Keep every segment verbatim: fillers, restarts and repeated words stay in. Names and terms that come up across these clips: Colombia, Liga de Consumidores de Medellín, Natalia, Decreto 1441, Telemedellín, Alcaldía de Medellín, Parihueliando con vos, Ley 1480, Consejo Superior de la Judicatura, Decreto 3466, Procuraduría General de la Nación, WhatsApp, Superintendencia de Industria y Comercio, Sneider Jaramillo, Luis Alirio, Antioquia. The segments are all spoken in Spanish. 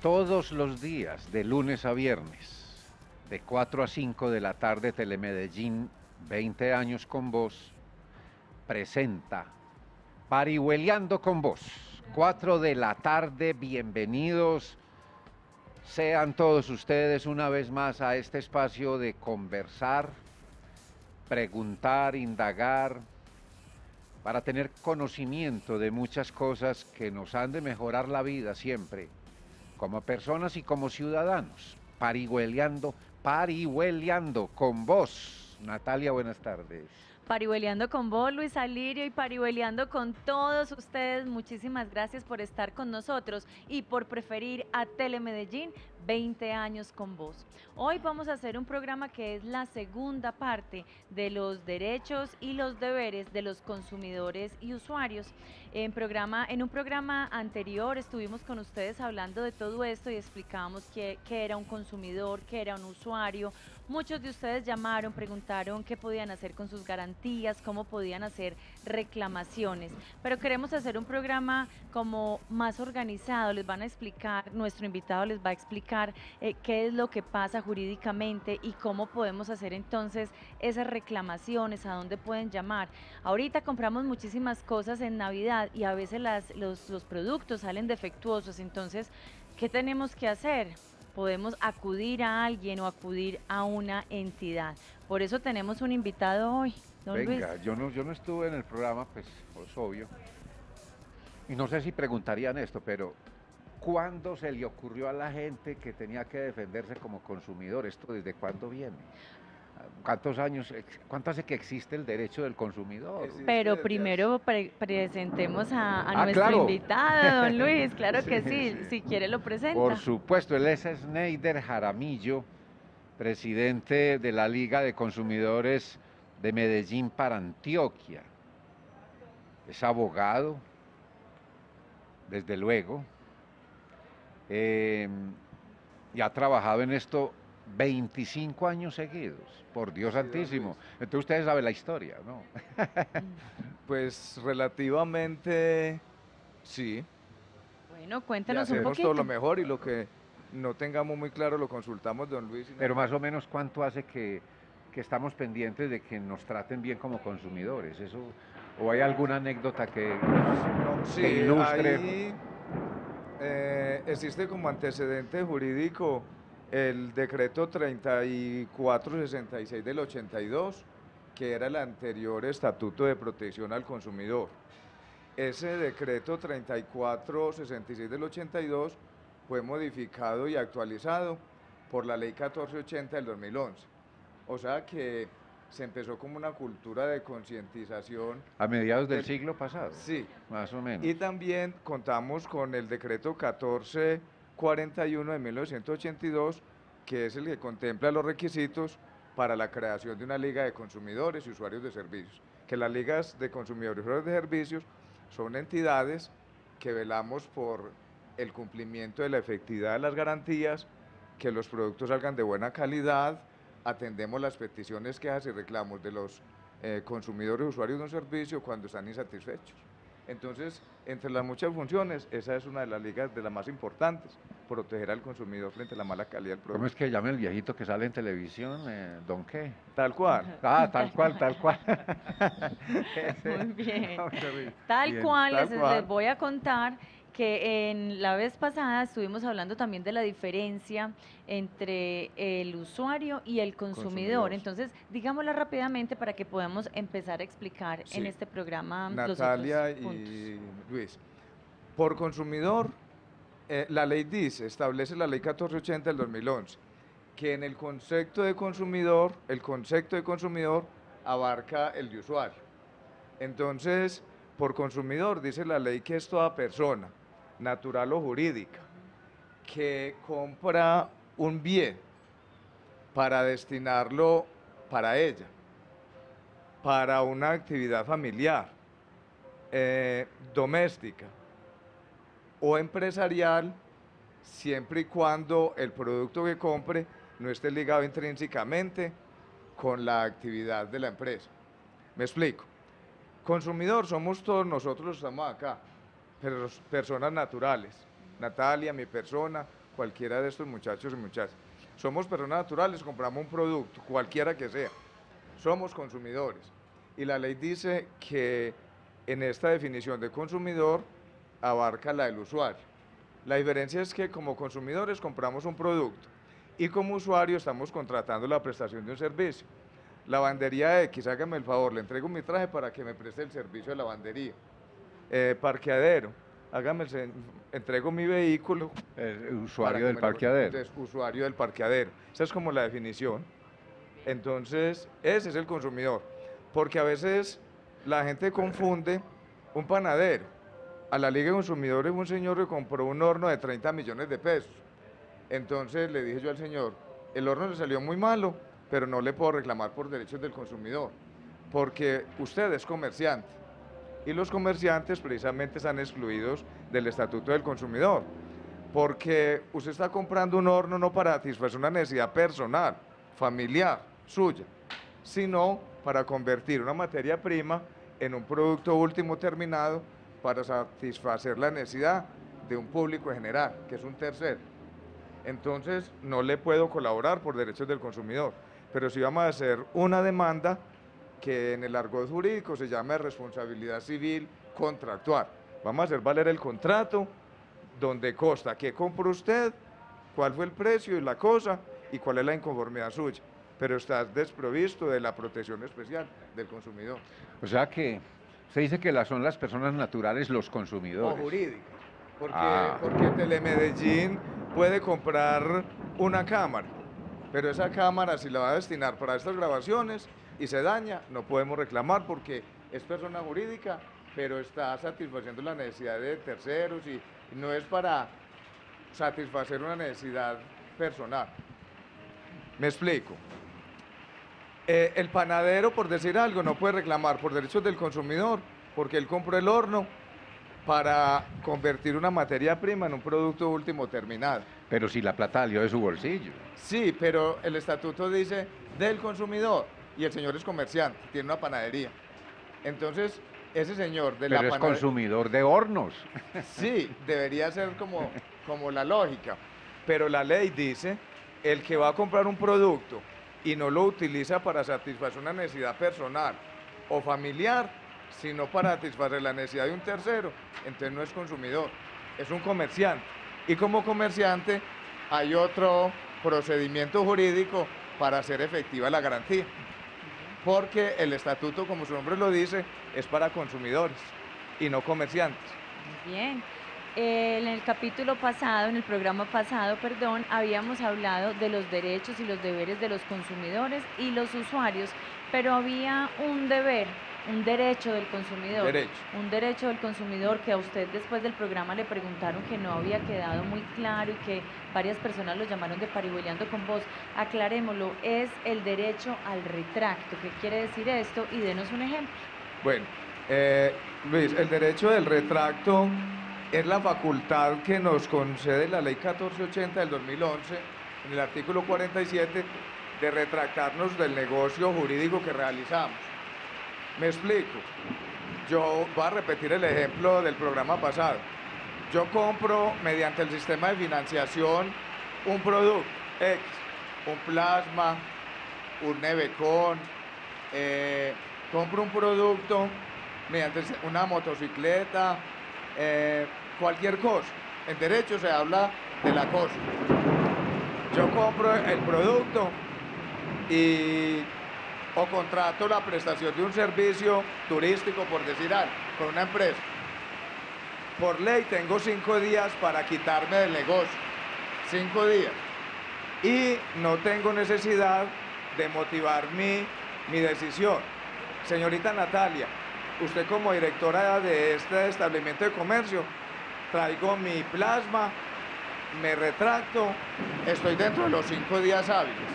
todos los días, de lunes a viernes, de cuatro a cinco de la tarde, Telemedellín, veinte años con vos, presenta Parihueliando con vos, cuatro de la tarde, bienvenidos sean todos ustedes una vez más a este espacio de conversar, preguntar, indagar, para tener conocimiento de muchas cosas que nos han de mejorar la vida siempre, como personas y como ciudadanos. Parihueliando, parihueliando con vos. Natalia, buenas tardes. Parihueliando con vos, Luis Alirio, y parihueliando con todos ustedes. Muchísimas gracias por estar con nosotros y por preferir a Telemedellín veinte años con vos. Hoy vamos a hacer un programa que es la segunda parte de los derechos y los deberes de los consumidores y usuarios. En, programa, en un programa anterior estuvimos con ustedes hablando de todo esto y explicábamos qué era un consumidor, qué era un usuario. Muchos de ustedes llamaron, preguntaron qué podían hacer con sus garantías, cómo podían hacer reclamaciones, pero queremos hacer un programa como más organizado. Les van a explicar, nuestro invitado les va a explicar eh, qué es lo que pasa jurídicamente y cómo podemos hacer entonces esas reclamaciones, a dónde pueden llamar. Ahorita compramos muchísimas cosas en Navidad y a veces las, los, los productos salen defectuosos, entonces, ¿qué tenemos que hacer? Podemos acudir a alguien o acudir a una entidad. Por eso tenemos un invitado hoy, don Venga, Luis. yo no, yo no estuve en el programa, pues, es obvio. Y no sé si preguntarían esto, pero ¿cuándo se le ocurrió a la gente que tenía que defenderse como consumidor? ¿Esto desde cuándo viene? ¿Cuántos años, cuánto hace que existe el derecho del consumidor? Pero primero pre presentemos a, a ah, nuestro claro. invitado, don Luis, claro que sí, sí, sí, si quiere lo presenta. Por supuesto, él es Sneider Jaramillo, presidente de la Liga de Consumidores de Medellín para Antioquia. Es abogado, desde luego, eh, y ha trabajado en esto veinticinco años seguidos, por Dios santísimo. Entonces ustedes saben la historia, ¿no? Pues relativamente sí. Bueno, cuéntanos un poquito. Hacemos todo lo mejor y lo que no tengamos muy claro lo consultamos, don Luis. Pero más o menos, ¿cuánto hace que, que estamos pendientes de que nos traten bien como consumidores? Eso, ¿o hay alguna anécdota que, sí, que ilustre? Ahí, eh, existe como antecedente jurídico el decreto treinta y cuatro sesenta y seis del ochenta y dos, que era el anterior Estatuto de Protección al Consumidor. Ese decreto treinta y cuatro sesenta y seis del ochenta y dos fue modificado y actualizado por la Ley catorce ochenta del dos mil once. O sea que se empezó como una cultura de concientización. A mediados del, del siglo pasado. Sí. Más o menos. Y también contamos con el decreto catorce cuarenta y uno de mil novecientos ochenta y dos, que es el que contempla los requisitos para la creación de una liga de consumidores y usuarios de servicios, que las ligas de consumidores y usuarios de servicios son entidades que velamos por el cumplimiento de la efectividad de las garantías, que los productos salgan de buena calidad, atendemos las peticiones, quejas y reclamos de los eh, consumidores y usuarios de un servicio cuando están insatisfechos. Entonces, entre las muchas funciones, esa es una de las ligas de las más importantes, proteger al consumidor frente a la mala calidad del producto. ¿Cómo es que llama el viejito que sale en televisión? Eh, ¿Don qué? Tal cual. Ah, tal cual, tal cual. Muy bien. Tal bien, cual, tal les, cual. Les voy a contar que en la vez pasada estuvimos hablando también de la diferencia entre el usuario y el consumidor. Consumidor. Entonces, digámosla rápidamente para que podamos empezar a explicar sí. en este programa Natalia los otros puntos. Y Luis. Por consumidor, eh, la ley dice, establece la ley catorce ochenta del dos mil once, que en el concepto de consumidor, el concepto de consumidor abarca el de usuario. Entonces, por consumidor dice la ley que es toda persona, natural o jurídica, que compra un bien para destinarlo para ella, para una actividad familiar, eh, doméstica o empresarial, siempre y cuando el producto que compre no esté ligado intrínsecamente con la actividad de la empresa. ¿Me explico? Consumidor somos todos nosotros, estamos acá, pero personas naturales. Natalia, mi persona, cualquiera de estos muchachos y muchachas. Somos personas naturales, compramos un producto, cualquiera que sea. Somos consumidores. Y la ley dice que en esta definición de consumidor abarca la del usuario. La diferencia es que como consumidores compramos un producto y como usuario estamos contratando la prestación de un servicio. Lavandería X, hágame el favor, le entrego mi traje para que me preste el servicio de lavandería. Eh, parqueadero, hágame el, entrego mi vehículo. El usuario del parqueadero. Entonces, usuario del parqueadero. Esa es como la definición. Entonces, ese es el consumidor. Porque a veces la gente confunde un panadero. A la Liga de Consumidores un señor le compró un horno de treinta millones de pesos. Entonces le dije yo al señor, el horno le salió muy malo, pero no le puedo reclamar por derechos del consumidor, porque usted es comerciante y los comerciantes precisamente están excluidos del Estatuto del Consumidor, porque usted está comprando un horno no para satisfacer una necesidad personal, familiar, suya, sino para convertir una materia prima en un producto último terminado para satisfacer la necesidad de un público general, que es un tercero. Entonces, no le puedo colaborar por derechos del consumidor, pero sí vamos a hacer una demanda que en el argot jurídico se llama responsabilidad civil contractual. Vamos a hacer valer el contrato donde consta qué compró usted, cuál fue el precio y la cosa y cuál es la inconformidad suya, pero estás desprovisto de la protección especial del consumidor. O sea que se dice que las son las personas naturales los consumidores. O jurídicas, porque, ah. porque Telemedellín puede comprar una cámara, pero esa cámara si la va a destinar para estas grabaciones y se daña, no podemos reclamar porque es persona jurídica, pero está satisfaciendo la necesidad de terceros y no es para satisfacer una necesidad personal. Me explico. Eh, el panadero, por decir algo, no puede reclamar por derechos del consumidor porque él compró el horno para convertir una materia prima en un producto último terminado. Pero si la plata salió de su bolsillo. Sí, pero el estatuto dice del consumidor y el señor es comerciante, tiene una panadería. Entonces, ese señor de pero la panadería... Pero es consumidor de hornos. Sí, debería ser como, como la lógica. Pero la ley dice, el que va a comprar un producto y no lo utiliza para satisfacer una necesidad personal o familiar, sino para satisfacer la necesidad de un tercero, entonces no es consumidor, es un comerciante. Y como comerciante hay otro procedimiento jurídico para hacer efectiva la garantía, porque el estatuto, como su nombre lo dice, es para consumidores y no comerciantes. Muy bien. Eh, en el capítulo pasado, en el programa pasado, perdón, habíamos hablado de los derechos y los deberes de los consumidores y los usuarios, pero había un deber, un derecho del consumidor, derecho. un derecho del consumidor que a usted después del programa le preguntaron que no había quedado muy claro y que varias personas lo llamaron de Parihueliando con vos. Aclarémoslo, es el derecho al retracto. ¿Qué quiere decir esto? Y denos un ejemplo. Bueno, eh, Luis, el derecho del retracto es la facultad que nos concede la Ley catorce ochenta del dos mil once, en el artículo cuarenta y siete, de retractarnos del negocio jurídico que realizamos. Me explico. Yo voy a repetir el ejemplo del programa pasado. Yo compro mediante el sistema de financiación un producto X, un plasma, un nevecón, eh, compro un producto mediante una motocicleta, eh, cualquier cosa. En derecho se habla de la cosa. Yo compro el producto y... o contrato la prestación de un servicio turístico, por decir algo, con una empresa. Por ley tengo cinco días para quitarme del negocio, cinco días, y no tengo necesidad de motivar mi, mi decisión. Señorita Natalia, usted como directora de este establecimiento de comercio, traigo mi plasma, me retracto, estoy dentro de los cinco días hábiles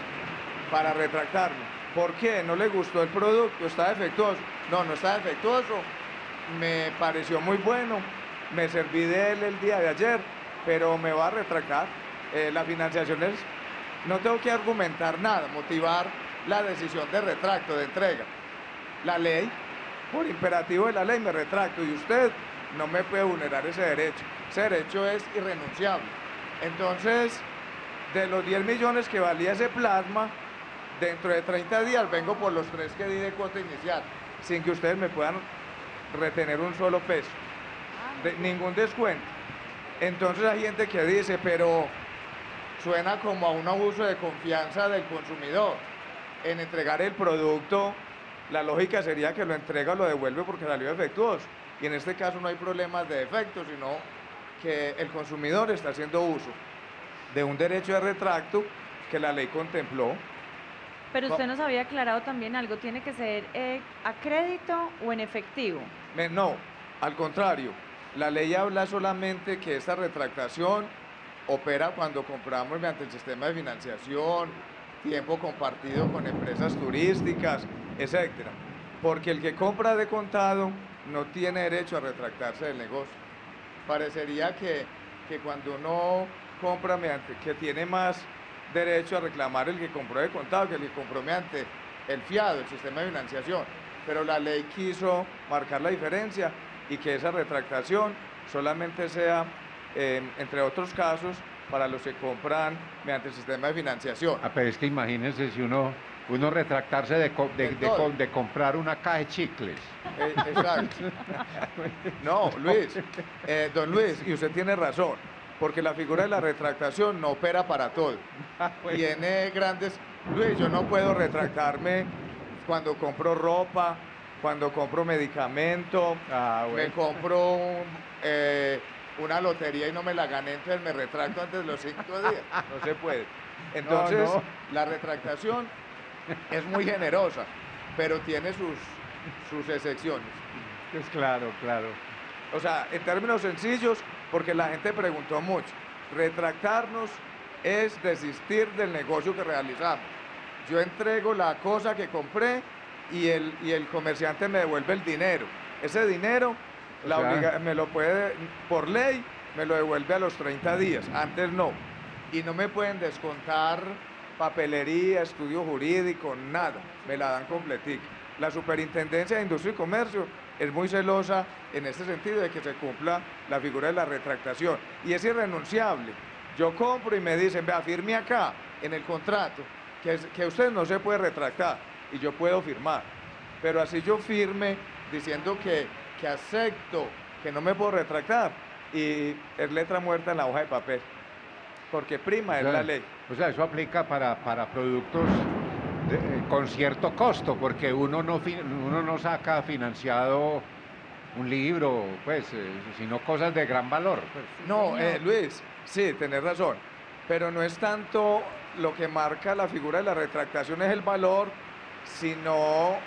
para retractarme. ¿Por qué? ¿No le gustó el producto? ¿Está defectuoso? No, no está defectuoso, me pareció muy bueno, me serví de él el día de ayer, pero me va a retractar. Eh, la financiación es... No tengo que argumentar nada, motivar la decisión de retracto, de entrega. La ley, por imperativo de la ley, me retracto y usted no me puede vulnerar ese derecho. Ese derecho es irrenunciable. Entonces, de los diez millones que valía ese plasma, dentro de treinta días vengo por los tres que di de cuota inicial, sin que ustedes me puedan retener un solo peso, de, ningún descuento. Entonces hay gente que dice, pero suena como a un abuso de confianza del consumidor en entregar el producto. La lógica sería que lo entrega o lo devuelve porque salió defectuoso, y en este caso no hay problemas de defecto, sino que el consumidor está haciendo uso de un derecho de retracto que la ley contempló. Pero usted nos había aclarado también algo, ¿tiene que ser eh, a crédito o en efectivo? No, al contrario, la ley habla solamente que esta retractación opera cuando compramos mediante el sistema de financiación, tiempo compartido con empresas turísticas, etcétera. Porque el que compra de contado no tiene derecho a retractarse del negocio. Parecería que, que cuando uno compra mediante, que tiene más derecho a reclamar el que compró de contado que el que compró mediante el fiado, el sistema de financiación, pero la ley quiso marcar la diferencia y que esa retractación solamente sea, eh, entre otros casos, para los que compran mediante el sistema de financiación. Ah, pero es que imagínense si uno, uno retractarse de, co de, de, de, de comprar una caja de chicles. Eh, exacto. No, Luis, eh, don Luis, y usted tiene razón, porque la figura de la retractación no opera para todo. Tiene grandes... Luis, yo no puedo retractarme cuando compro ropa, cuando compro medicamento, ah, bueno. me compro un, eh, una lotería y no me la gané, entonces me retracto antes de los cinco días. No se puede. Entonces, no, no. la retractación es muy generosa, pero tiene sus, sus excepciones. Pues claro, claro. O sea, en términos sencillos, porque la gente preguntó mucho, retractarnos es desistir del negocio que realizamos. Yo entrego la cosa que compré y el, y el comerciante me devuelve el dinero. Ese dinero la obliga, me lo puede, por ley, me lo devuelve a los treinta días, antes no. Y no me pueden descontar papelería, estudio jurídico, nada, me la dan completica. La Superintendencia de Industria y Comercio es muy celosa en este sentido de que se cumpla la figura de la retractación, y es irrenunciable. Yo compro y me dicen, vea, firme acá en el contrato que, es, que usted no se puede retractar, y yo puedo firmar, pero así yo firme diciendo que, que acepto, que no me puedo retractar, y es letra muerta en la hoja de papel, porque prima o es sea, la ley. O sea, eso aplica para, para productos de, eh, con cierto costo, porque uno no, uno no saca financiado un libro, pues, eh, sino cosas de gran valor. Pues. No, eh, Luis, sí, tenés razón, pero no es tanto lo que marca la figura de la retractación es el valor, sino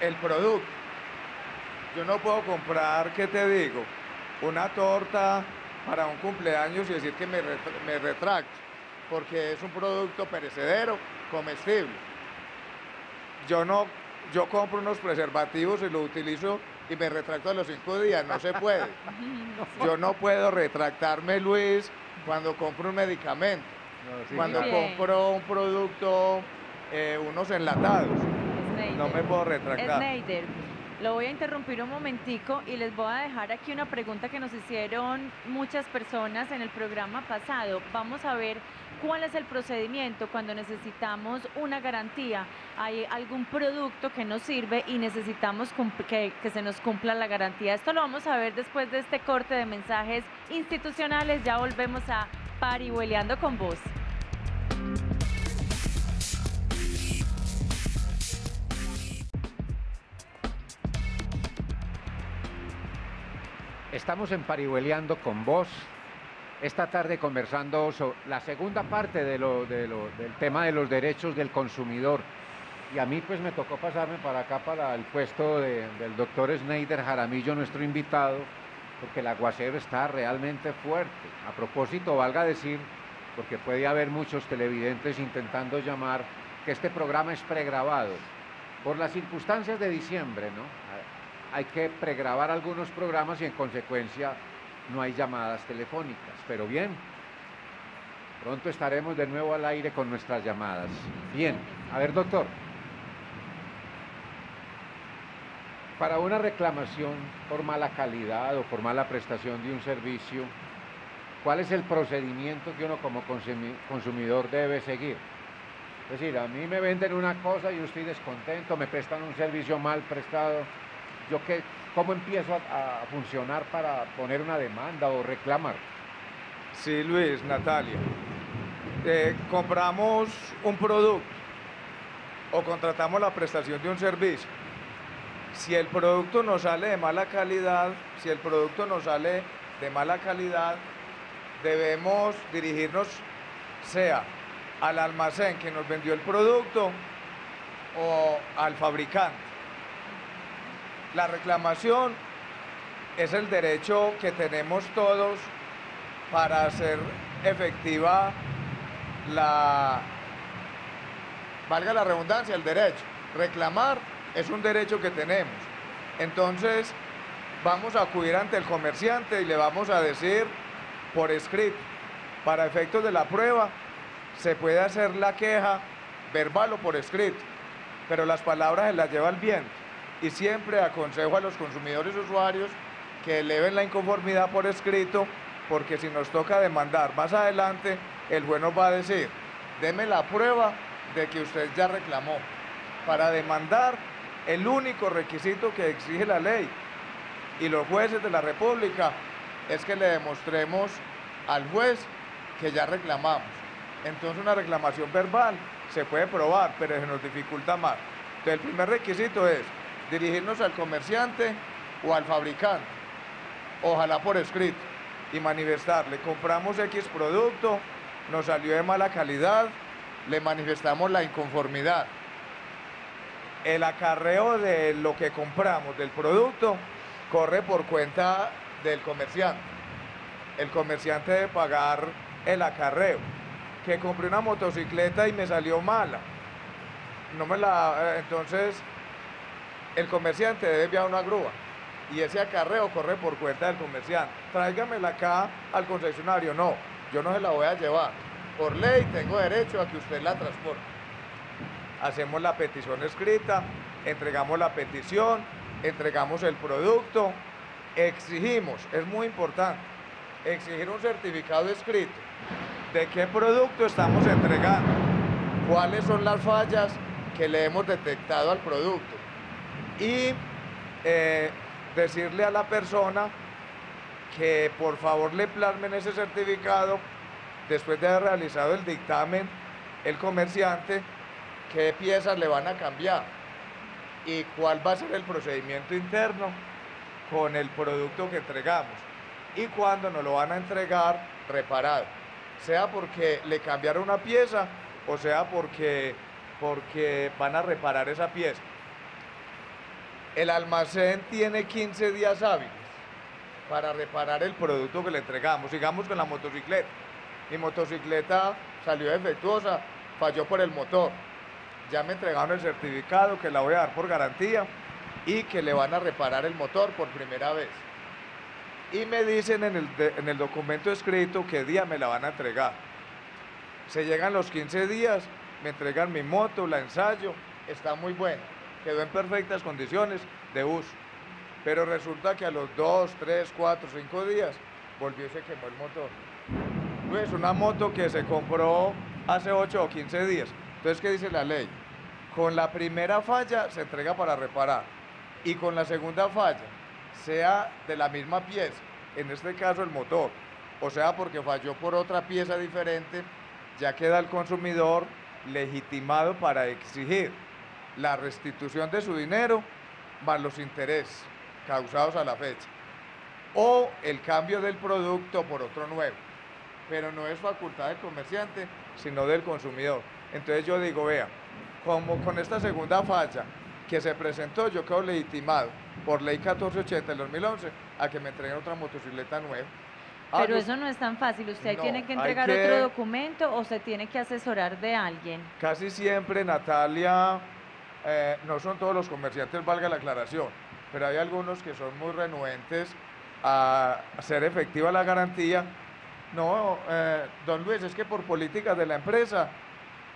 el producto. Yo no puedo comprar, ¿qué te digo? Una torta para un cumpleaños y decir que me, retra me retracto, porque es un producto perecedero, comestible. Yo no, yo compro unos preservativos y los utilizo y me retracto a los cinco días, no se puede. Yo no puedo retractarme, Luis, cuando compro un medicamento, no, sí, cuando bien. compro un producto... Eh, unos enlatados, Sneider. No me puedo retractar. Sneider, lo voy a interrumpir un momentico y les voy a dejar aquí una pregunta que nos hicieron muchas personas en el programa pasado. Vamos a ver cuál es el procedimiento cuando necesitamos una garantía. Hay algún producto que nos sirve y necesitamos que, que se nos cumpla la garantía. Esto lo vamos a ver después de este corte de mensajes institucionales. Ya volvemos a Parihueliando con vos. Estamos en Parihueliando con vos, esta tarde conversando sobre la segunda parte de lo, de lo, del tema de los derechos del consumidor. Y a mí pues me tocó pasarme para acá, para el puesto de, del doctor Sneider Jaramillo, nuestro invitado, porque el aguacero está realmente fuerte. A propósito, valga decir, porque puede haber muchos televidentes intentando llamar, que este programa es pregrabado, por las circunstancias de diciembre, ¿no? Hay que pregrabar algunos programas y en consecuencia no hay llamadas telefónicas. Pero bien, pronto estaremos de nuevo al aire con nuestras llamadas. Bien, a ver, doctor. Para una reclamación por mala calidad o por mala prestación de un servicio, ¿Cuál es el procedimiento que uno como consumidor debe seguir? Es decir, a mí me venden una cosa y yo estoy descontento, me prestan un servicio mal prestado. ¿Yo qué, cómo empiezo a, a funcionar para poner una demanda o reclamar? Sí, Luis, Natalia. Eh, compramos un producto o contratamos la prestación de un servicio. Si el producto nos sale de mala calidad, si el producto nos sale de mala calidad, debemos dirigirnos sea al almacén que nos vendió el producto o al fabricante. La reclamación es el derecho que tenemos todos para hacer efectiva la, valga la redundancia, el derecho. Reclamar es un derecho que tenemos. Entonces, vamos a acudir ante el comerciante y le vamos a decir por escrito, para efectos de la prueba, se puede hacer la queja verbal o por escrito, pero las palabras se las lleva el viento. Y siempre aconsejo a los consumidores y usuarios que eleven la inconformidad por escrito, porque si nos toca demandar más adelante, el juez nos va a decir, deme la prueba de que usted ya reclamó. Para demandar, el único requisito que exige la ley y los jueces de la República es que le demostremos al juez que ya reclamamos. Entonces una reclamación verbal se puede probar, pero se nos dificulta más. Entonces el primer requisito es dirigirnos al comerciante o al fabricante, ojalá por escrito, y manifestarle, compramos X producto, nos salió de mala calidad, le manifestamos la inconformidad. El acarreo de lo que compramos, del producto, corre por cuenta del comerciante. El comerciante debe pagar el acarreo. Que compré una motocicleta y me salió mala, no me la, entonces el comerciante debe enviar una grúa y ese acarreo corre por cuenta del comerciante. Tráigamela acá al concesionario, no, yo no se la voy a llevar, por ley tengo derecho a que usted la transporte. Hacemos la petición escrita, entregamos la petición, entregamos el producto, exigimos, es muy importante, exigir un certificado escrito de qué producto estamos entregando, cuáles son las fallas que le hemos detectado al producto y eh, decirle a la persona que por favor le plasmen ese certificado después de haber realizado el dictamen, el comerciante, qué piezas le van a cambiar y cuál va a ser el procedimiento interno con el producto que entregamos y cuándo nos lo van a entregar reparado. Sea porque le cambiaron una pieza o sea porque, porque van a reparar esa pieza. El almacén tiene quince días hábiles para reparar el producto que le entregamos. Sigamos con la motocicleta. Mi motocicleta salió defectuosa, falló por el motor. Ya me entregaron el certificado que la voy a dar por garantía y que le van a reparar el motor por primera vez. Y me dicen en el, de, en el documento escrito qué día me la van a entregar. Se llegan los quince días, me entregan mi moto, la ensayo, está muy buena, quedó en perfectas condiciones de uso. Pero resulta que a los dos, tres, cuatro, cinco días volvió y se quemó el motor. No es una moto que se compró hace ocho o quince días. Entonces, ¿qué dice la ley? Con la primera falla se entrega para reparar y con la segunda falla, sea de la misma pieza, en este caso el motor, o sea porque falló por otra pieza diferente, ya queda el consumidor legitimado para exigir la restitución de su dinero más los intereses causados a la fecha, o el cambio del producto por otro nuevo, pero no es facultad del comerciante, sino del consumidor. Entonces yo digo, vea, como con esta segunda falla que se presentó, yo quedo legitimado por ley catorce ochenta del dos mil once a que me entreguen otra motocicleta nueva. Ah, pero yo, eso no es tan fácil, usted no, tiene que entregar que, otro documento o se tiene que asesorar de alguien. Casi siempre, Natalia, eh, no son todos los comerciantes, valga la aclaración, pero hay algunos que son muy renuentes a hacer efectiva la garantía. No, eh, don Luis, es que por políticas de la empresa,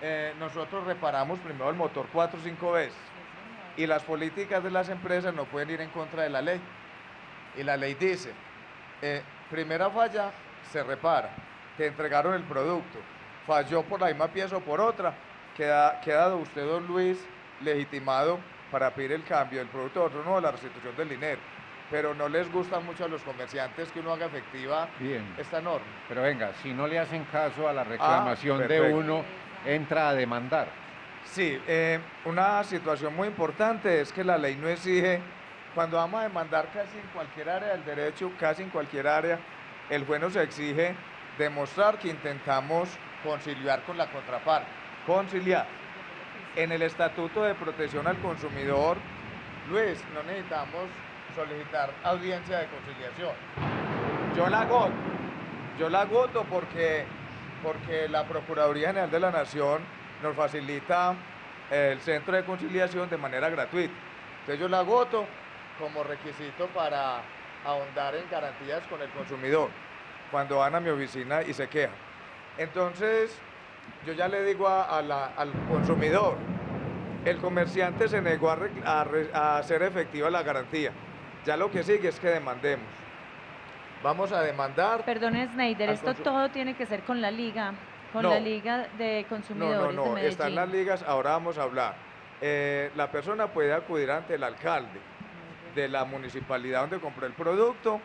eh, nosotros reparamos primero el motor cuatro o cinco veces. Y las políticas de las empresas no pueden ir en contra de la ley. Y la ley dice, eh, primera falla, se repara, te entregaron el producto, falló por la misma pieza o por otra, queda, queda usted, don Luis, legitimado para pedir el cambio del producto a otro, no, la restitución del dinero. Pero no les gusta mucho a los comerciantes que uno haga efectiva Bien. esta norma. Pero venga, si no le hacen caso a la reclamación ah, de uno, entra a demandar. Sí, eh, una situación muy importante es que la ley no exige, cuando vamos a demandar casi en cualquier área del derecho, casi en cualquier área, el juez nos exige demostrar que intentamos conciliar con la contraparte. Conciliar. En el Estatuto de Protección al Consumidor, Luis, no necesitamos solicitar audiencia de conciliación. Yo la agoto, yo la agoto porque, porque la Procuraduría General de la Nación nos facilita el centro de conciliación de manera gratuita. Entonces yo la agoto como requisito para ahondar en garantías con el consumidor cuando van a mi oficina y se quejan. Entonces yo ya le digo a, a la, al consumidor, el comerciante se negó a, re, a, re, a hacer efectiva la garantía. Ya lo que sigue es que demandemos. Vamos a demandar... Perdón, Sneider, esto todo tiene que ser con la Liga, con no, la Liga de Consumidores de Medellín. No, no, no, están las ligas, ahora vamos a hablar. Eh, la persona puede acudir ante el alcalde de la municipalidad donde compró el producto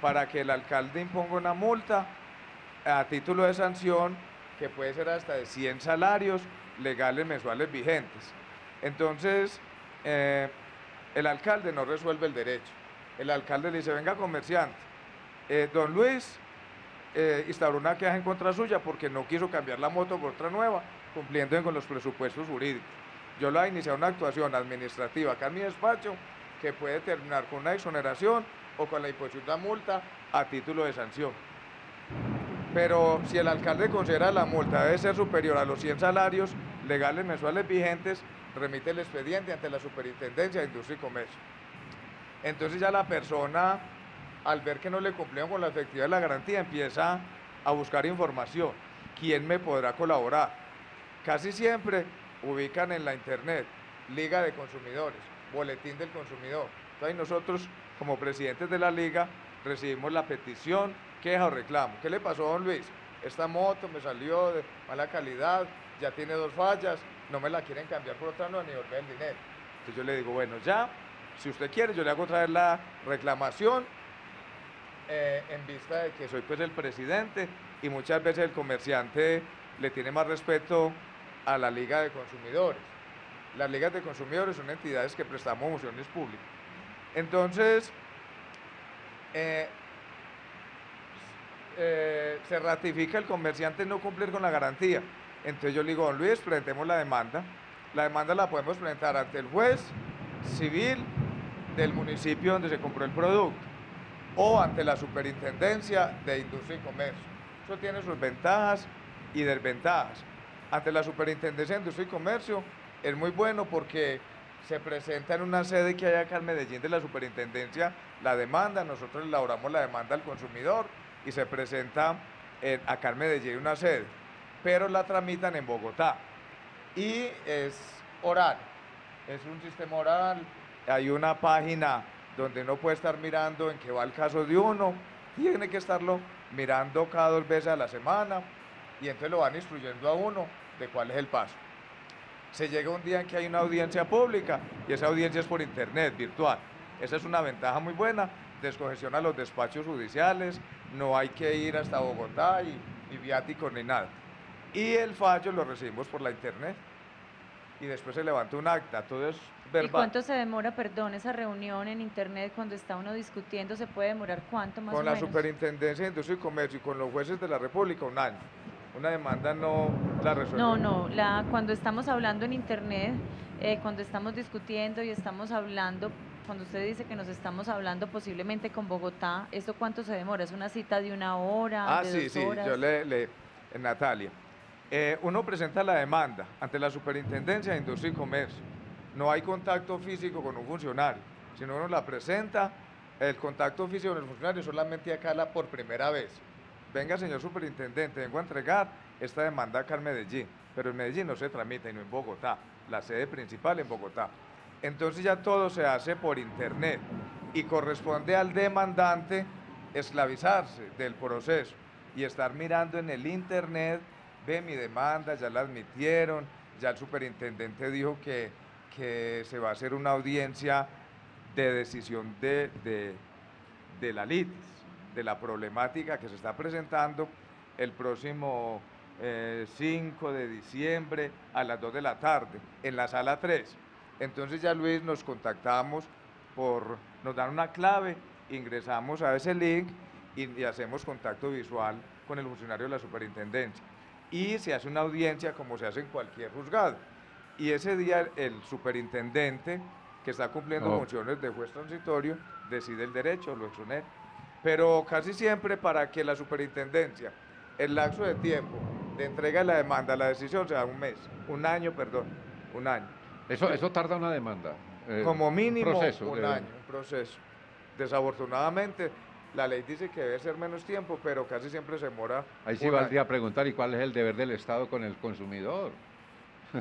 para que el alcalde imponga una multa a título de sanción que puede ser hasta de cien salarios legales mensuales vigentes. Entonces, eh, el alcalde no resuelve el derecho. El alcalde le dice, venga comerciante, eh, don Luis eh, instauró una queja en contra suya porque no quiso cambiar la moto por otra nueva, cumpliendo con los presupuestos jurídicos. Yo le voy a iniciar una actuación administrativa acá en mi despacho que puede terminar con una exoneración o con la imposición de una multa a título de sanción. Pero si el alcalde considera la multa debe ser superior a los cien salarios legales mensuales vigentes, remite el expediente ante la Superintendencia de Industria y Comercio. Entonces ya la persona, al ver que no le cumplieron con la efectividad de la garantía, empieza a buscar información. ¿Quién me podrá colaborar? Casi siempre ubican en la internet, Liga de Consumidores, Boletín del Consumidor. Entonces nosotros, como presidentes de la Liga, recibimos la petición, queja o reclamo. ¿Qué le pasó a don Luis? Esta moto me salió de mala calidad, ya tiene dos fallas, no me la quieren cambiar por otra, no, ni volver el dinero. Entonces yo le digo, bueno, ya, si usted quiere, yo le hago traer la reclamación eh, en vista de que soy pues el presidente y muchas veces el comerciante le tiene más respeto a la Liga de Consumidores. Las Ligas de Consumidores son entidades que prestamos funciones públicas. Entonces, eh, eh, se ratifica el comerciante no cumplir con la garantía. Entonces yo le digo, don Luis, presentemos la demanda. La demanda la podemos presentar ante el juez civil del municipio donde se compró el producto o ante la Superintendencia de Industria y Comercio. Eso tiene sus ventajas y desventajas. Ante la Superintendencia de Industria y Comercio es muy bueno porque se presenta en una sede que hay acá en Medellín de la Superintendencia la demanda, nosotros elaboramos la demanda al consumidor y se presenta en, acá en Medellín una sede, pero la tramitan en Bogotá y es oral, es un sistema oral, hay una página donde uno puede estar mirando en qué va el caso de uno, tiene que estarlo mirando cada dos veces a la semana y entonces lo van instruyendo a uno de cuál es el paso. Se llega un día en que hay una audiencia pública y esa audiencia es por internet, virtual, esa es una ventaja muy buena, descongestiona los despachos judiciales, no hay que ir hasta Bogotá y, y viáticos ni nada. Y el fallo lo recibimos por la internet y después se levanta un acta, todo es verbal. ¿Y cuánto se demora, perdón, esa reunión en internet cuando está uno discutiendo? ¿Se puede demorar cuánto más o menos? Con la Superintendencia de Industria y Comercio y con los jueces de la República, un año. Una demanda no la resuelve. No, no, la, cuando estamos hablando en internet, eh, cuando estamos discutiendo y estamos hablando, cuando usted dice que nos estamos hablando posiblemente con Bogotá, ¿esto cuánto se demora? ¿Es una cita de una hora, ah, de sí, dos sí, horas? Ah, sí, sí, yo le, le Natalia. Eh, uno presenta la demanda ante la Superintendencia de Industria y Comercio. No hay contacto físico con un funcionario, sino uno la presenta, el contacto físico con el funcionario solamente acá la por primera vez. Venga, señor superintendente, vengo a entregar esta demanda acá en Medellín, pero en Medellín no se tramita, sino en Bogotá, la sede principal en Bogotá. Entonces ya todo se hace por internet y corresponde al demandante esclavizarse del proceso. y estar mirando en el internet, ve mi demanda, ya la admitieron, ya el superintendente dijo que, que se va a hacer una audiencia de decisión de, de, de la litis, de la problemática que se está presentando el próximo eh, cinco de diciembre a las dos de la tarde en la sala tres. Entonces ya, Luis, nos contactamos, por, nos dan una clave, ingresamos a ese link y, y hacemos contacto visual con el funcionario de la superintendencia. Y se hace una audiencia como se hace en cualquier juzgado. Y ese día el superintendente, que está cumpliendo oh. funciones de juez transitorio, decide el derecho, lo exonera. Pero casi siempre, para que la superintendencia, el lapso de tiempo de entrega de la demanda a la decisión sea un mes, un año, perdón, un año. Eso, eso tarda una demanda. Eh, como mínimo un, proceso, un año, un proceso. Desafortunadamente, la ley dice que debe ser menos tiempo, pero casi siempre se demora. Ahí sí valdría año. preguntar, ¿y cuál es el deber del Estado con el consumidor?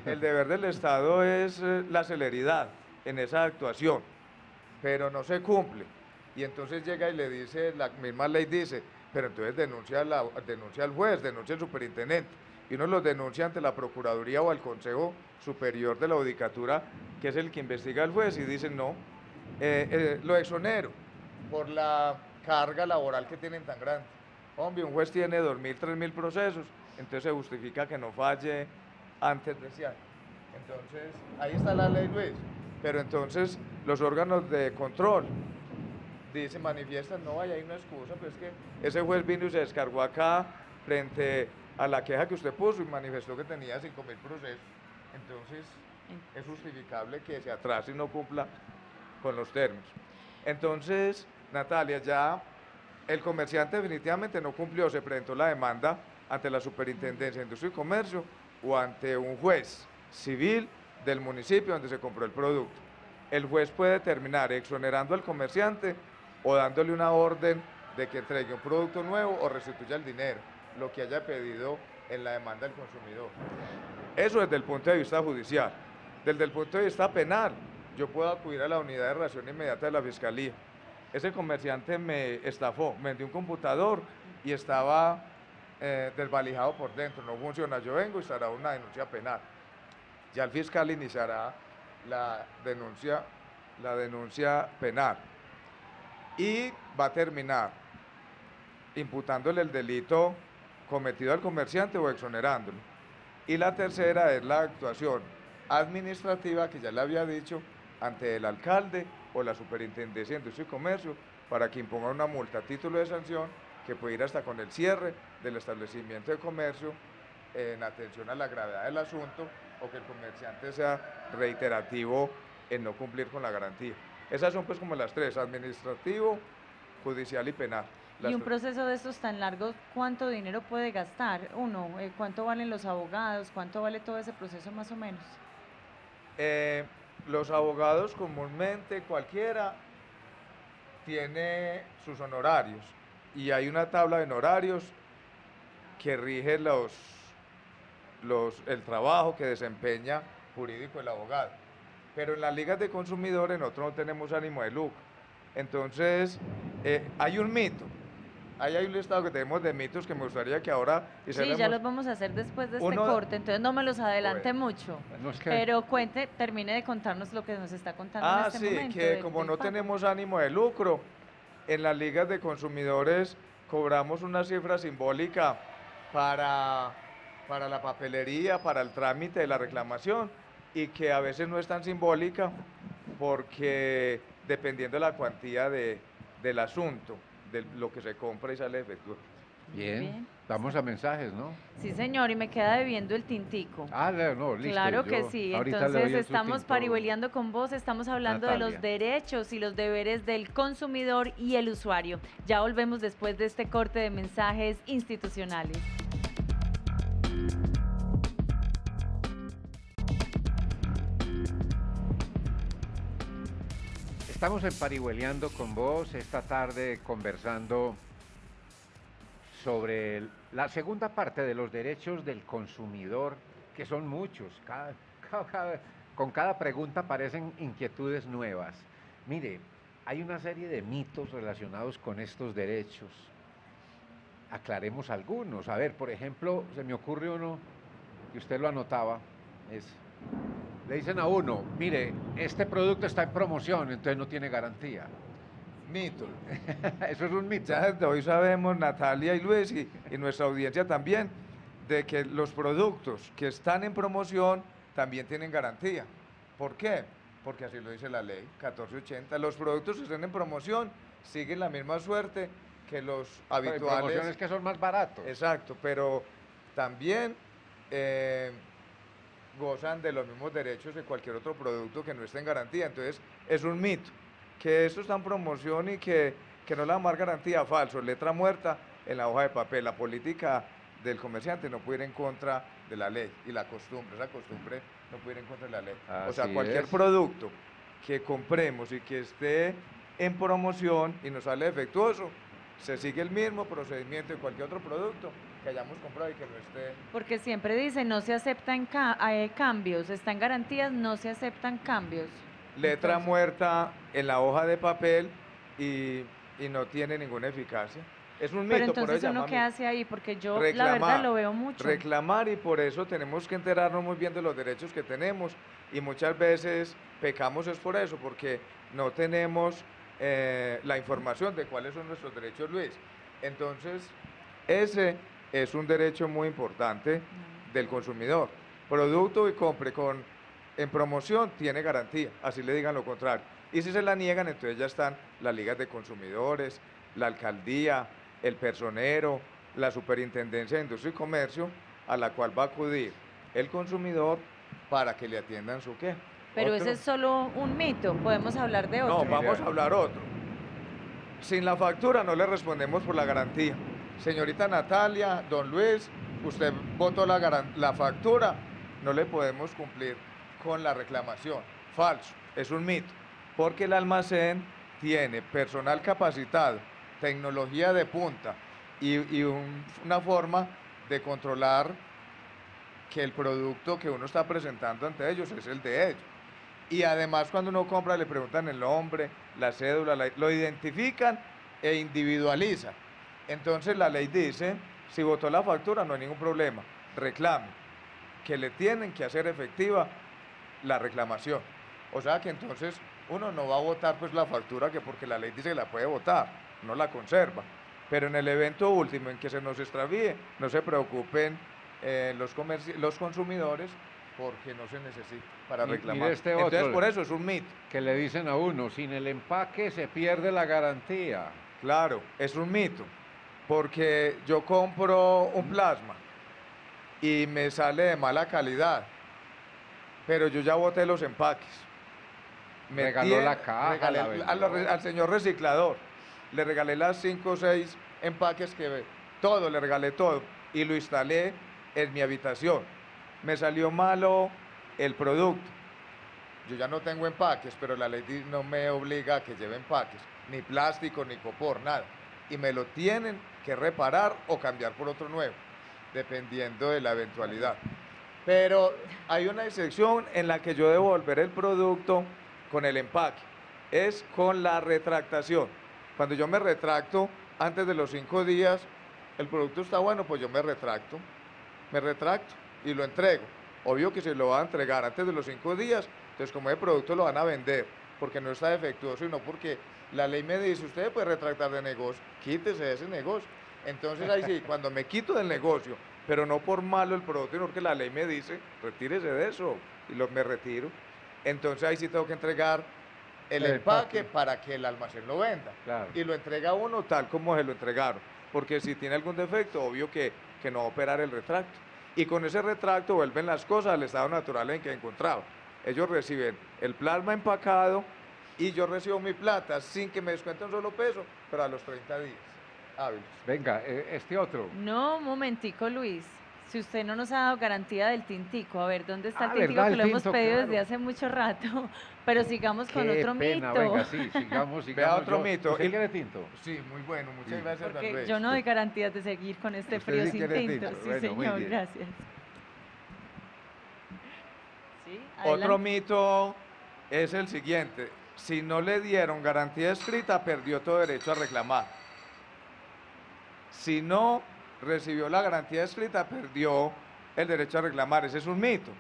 El deber del Estado es eh, la celeridad en esa actuación, pero no se cumple. Y entonces llega y le dice, la misma ley dice, pero entonces denuncia, la, denuncia al juez, denuncia al superintendente. Y uno los denuncia ante la Procuraduría o al Consejo Superior de la Judicatura, que es el que investiga al juez, y dice, no, eh, eh, lo exonero por la carga laboral que tienen tan grande. Hombre, un juez tiene dos mil, tres mil procesos, entonces se justifica que no falle antes de ese año. Entonces, ahí está la ley, Luis. Pero entonces los órganos de control dicen, manifiestan, no, hay una excusa, pues es que ese juez vino y se descargó acá frente a la queja que usted puso y manifestó que tenía cinco mil procesos. Entonces, es justificable que se atrase y no cumpla con los términos. Entonces, Natalia, ya el comerciante definitivamente no cumplió, se presentó la demanda ante la Superintendencia de Industria y Comercio o ante un juez civil del municipio donde se compró el producto. El juez puede terminar exonerando al comerciante o dándole una orden de que entregue un producto nuevo o restituya el dinero, lo que haya pedido en la demanda del consumidor. Eso desde el punto de vista judicial. Desde el punto de vista penal, yo puedo acudir a la unidad de reacción inmediata de la Fiscalía. Ese comerciante me estafó, me vendió un computador y estaba eh, desvalijado por dentro, no funciona, yo vengo y estará una denuncia penal. Ya el fiscal iniciará la denuncia, la denuncia penal y va a terminar imputándole el delito cometido al comerciante o exonerándolo. Y la tercera es la actuación administrativa, que ya le había dicho, ante el alcalde o la Superintendencia de Industria y Comercio, para que imponga una multa a título de sanción que puede ir hasta con el cierre del establecimiento de comercio en atención a la gravedad del asunto, o que el comerciante sea reiterativo en no cumplir con la garantía. Esas son pues como las tres, administrativo, judicial y penal. Las y un proceso de estos tan largos, ¿cuánto dinero puede gastar uno? ¿Cuánto valen los abogados? ¿Cuánto vale todo ese proceso más o menos? Eh, los abogados comúnmente, cualquiera, tiene sus honorarios y hay una tabla de honorarios que rige los... Los, el trabajo que desempeña jurídico el abogado, pero en las ligas de consumidores nosotros no tenemos ánimo de lucro. Entonces eh, hay un mito, ahí hay un listado que tenemos de mitos que me gustaría que ahora hiciéramos. Sí, ya los vamos a hacer después de este Uno, corte, entonces no me los adelante bueno, mucho, no es que... pero cuente, termine de contarnos lo que nos está contando ah, en este sí, momento. Ah, sí, que como no tenemos ánimo de lucro, en las ligas de consumidores cobramos una cifra simbólica para... para la papelería, para el trámite de la reclamación, y que a veces no es tan simbólica porque dependiendo de la cuantía de, del asunto, de lo que se compra y sale efectuado. Bien. Bien, vamos a mensajes, ¿no? Sí, señor, y me queda debiendo el tintico. Ah, no, listo. Claro que sí, entonces estamos parihueliando con vos, estamos hablando Natalia. de los derechos y los deberes del consumidor y el usuario. Ya volvemos después de este corte de mensajes institucionales. Estamos en Parihueliando con vos, esta tarde conversando sobre el, la segunda parte de los derechos del consumidor, que son muchos, cada, cada, con cada pregunta aparecen inquietudes nuevas. Mire, hay una serie de mitos relacionados con estos derechos. aclaremos algunos. A ver, por ejemplo, se me ocurre uno, y usted lo anotaba, es, le dicen a uno, mire, este producto está en promoción, entonces no tiene garantía. Mito. Eso es un mito. Ya desde hoy sabemos, Natalia y Luis, y, y nuestra audiencia también, de que los productos que están en promoción también tienen garantía. ¿Por qué? Porque así lo dice la ley catorce ochenta. Los productos que están en promoción siguen la misma suerte que los habituales. Pero hay promociones que son más baratos. Exacto, pero también eh, gozan de los mismos derechos que cualquier otro producto que no esté en garantía. Entonces, es un mito que esto está en promoción y que, que no la marca garantía. Falso, letra muerta en la hoja de papel. La política del comerciante no puede ir en contra de la ley y la costumbre, esa costumbre no puede ir en contra de la ley. Así o sea, cualquier es. producto que compremos y que esté en promoción y nos sale defectuoso, se sigue el mismo procedimiento de cualquier otro producto que hayamos comprado y que no esté. Porque siempre dicen, no se aceptan ca eh, cambios, están garantías, no se aceptan cambios. Letra Entonces, muerta en la hoja de papel y, y no tiene ninguna eficacia. Es un mito. Pero entonces por eso uno qué hace ahí, porque yo reclamar, la verdad lo veo mucho. Reclamar, y por eso tenemos que enterarnos muy bien de los derechos que tenemos, y muchas veces pecamos es por eso, porque no tenemos eh, la información de cuáles son nuestros derechos, Luis. Entonces, ese es un derecho muy importante del consumidor. Producto que compre con, en promoción tiene garantía, así le digan lo contrario. Y si se la niegan, entonces ya están las ligas de consumidores, la alcaldía, el personero, la Superintendencia de Industria y Comercio, a la cual va a acudir el consumidor para que le atiendan su queja. Pero ¿otro? Ese es solo un mito, podemos hablar de otro. No, vamos a hablar otro. Sin la factura no le respondemos por la garantía. Señorita Natalia, don Luis, usted votó la, la factura, no le podemos cumplir con la reclamación. Falso, es un mito, porque el almacén tiene personal capacitado, tecnología de punta y, y un, una forma de controlar que el producto que uno está presentando ante ellos es el de ellos. Y además, cuando uno compra, le preguntan el nombre, la cédula, la, lo identifican e individualizan. Entonces la ley dice, si votó la factura no hay ningún problema, reclame, que le tienen que hacer efectiva la reclamación. O sea que entonces uno no va a votar pues la factura, que porque la ley dice que la puede votar, no la conserva. Pero en el evento último en que se nos extravíe, no se preocupen eh, los, los consumidores, porque no se necesita para reclamar. Y este otro, entonces por eso es un mito. Que le dicen a uno, sin el empaque se pierde la garantía. Claro, es un mito, porque yo compro un plasma y me sale de mala calidad, pero yo ya boté los empaques. Me regaló tiene, la caja. Regalé, la al, al, al señor reciclador le regalé las cinco o seis empaques que todo, le regalé todo y lo instalé en mi habitación. Me salió malo el producto. Yo ya no tengo empaques, pero la ley no me obliga a que lleve empaques, ni plástico, ni copor, nada. Y me lo tienen que reparar o cambiar por otro nuevo, dependiendo de la eventualidad. Pero hay una excepción en la que yo devolver el producto con el empaque, es con la retractación. Cuando yo me retracto antes de los cinco días, el producto está bueno, pues yo me retracto, me retracto y lo entrego. Obvio que se lo va a entregar antes de los cinco días, entonces como el producto lo van a vender, porque no está defectuoso y no porque la ley me dice, usted puede retractar de negocio, quítese de ese negocio. Entonces ahí sí, cuando me quito del negocio, pero no por malo el producto, sino que la ley me dice, retírese de eso, y lo, me retiro. Entonces ahí sí tengo que entregar el, el empaque, empaque para que el almacén lo venda. Claro. Y lo entrega uno tal como se lo entregaron, porque si tiene algún defecto, obvio que, que no va a operar el retracto. Y con ese retracto vuelven las cosas al estado natural en que encontraba. Ellos reciben el plasma empacado y yo recibo mi plata sin que me descuenten un solo peso, pero a los treinta días hábiles. Venga, este otro. No, un momentico, Luis. Si usted no nos ha dado garantía del tintico, a ver, ¿dónde está ah, el tintico? ¿Verdad? Que lo tinto, hemos pedido claro. desde hace mucho rato, pero sigamos Qué con otro pena, mito. Venga, sí, sigamos, sigamos. Vea otro yo, mito. ¿Él quiere tinto? Sí, muy bueno, muchas sí. gracias. Porque Andrés. Yo no doy garantías de seguir con este usted frío sí sin tinto. tinto. Sí, bueno, señor, gracias. Sí, otro mito es el siguiente, si no le dieron garantía escrita, perdió todo derecho a reclamar. si no recibió la garantía escrita, perdió el derecho a reclamar. Ese es un mito,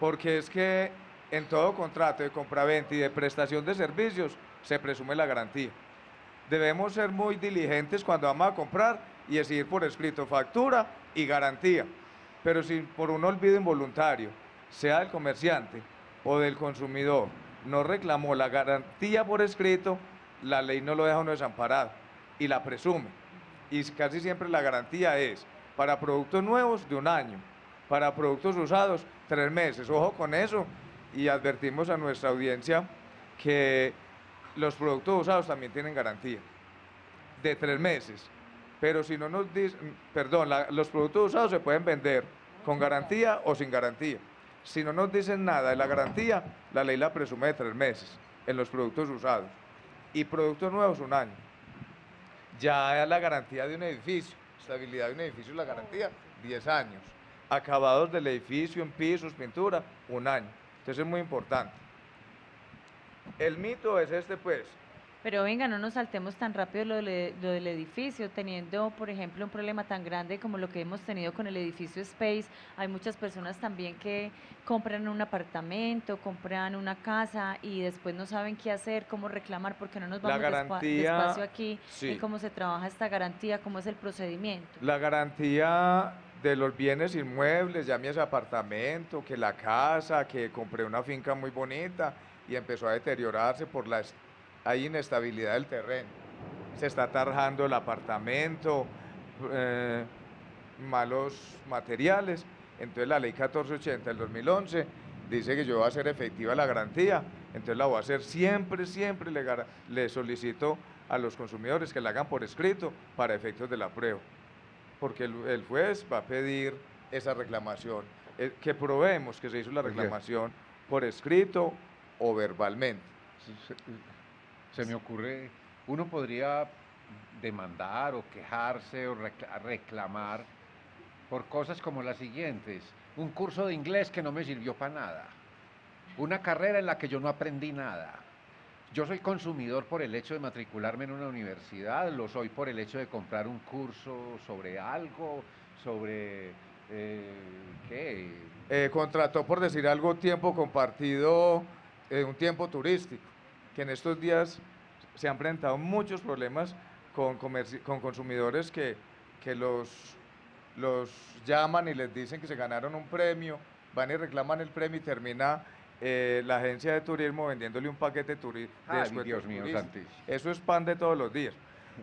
porque es que en todo contrato de compraventa y de prestación de servicios se presume la garantía. Debemos ser muy diligentes cuando vamos a comprar y exigir por escrito factura y garantía, pero si por un olvido involuntario, sea del comerciante o del consumidor, no reclamó la garantía por escrito, la ley no lo deja uno desamparado y la presume. Y casi siempre la garantía es para productos nuevos de un año, para productos usados tres meses. Ojo con eso, y advertimos a nuestra audiencia que los productos usados también tienen garantía de tres meses. Pero si no nos dicen, perdón, la, los productos usados se pueden vender con garantía o sin garantía. Si no nos dicen nada de la garantía, la ley la presume de tres meses en los productos usados y productos nuevos un año. Ya la garantía de un edificio, estabilidad de un edificio, la garantía, diez años. Acabados del edificio, en pisos, pintura, un año. Entonces es muy importante. El mito es este, pues. Pero venga, no nos saltemos tan rápido lo, de, lo del edificio, teniendo, por ejemplo, un problema tan grande como lo que hemos tenido con el edificio Space. Hay muchas personas también que compran un apartamento, compran una casa y después no saben qué hacer, cómo reclamar, porque no nos vamos garantía, despacio aquí, sí. Y cómo se trabaja esta garantía, cómo es el procedimiento. La garantía de los bienes inmuebles, ya mi apartamento, que la casa, que compré una finca muy bonita y empezó a deteriorarse por las... Hay inestabilidad del terreno, se está tarjando el apartamento, eh, malos materiales. Entonces la ley catorce ochenta del dos mil once dice que yo voy a hacer efectiva la garantía, entonces la voy a hacer siempre, siempre le, le solicito a los consumidores que la hagan por escrito para efectos de la prueba, porque el, el juez va a pedir esa reclamación, eh, que probemos que se hizo la reclamación por escrito o verbalmente. Se me ocurre, uno podría demandar o quejarse o reclamar por cosas como las siguientes: un curso de inglés que no me sirvió para nada, una carrera en la que yo no aprendí nada, yo soy consumidor por el hecho de matricularme en una universidad, lo soy por el hecho de comprar un curso sobre algo, sobre... Eh, ¿qué? Eh, contrató, por decir algo, tiempo compartido, eh, un tiempo turístico, que en estos días se han presentado muchos problemas con, con consumidores que, que los, los llaman y les dicen que se ganaron un premio, van y reclaman el premio y termina eh, la agencia de turismo vendiéndole un paquete de turismo. Ay, Dios mío, santísimo. Eso es pan de todos los días.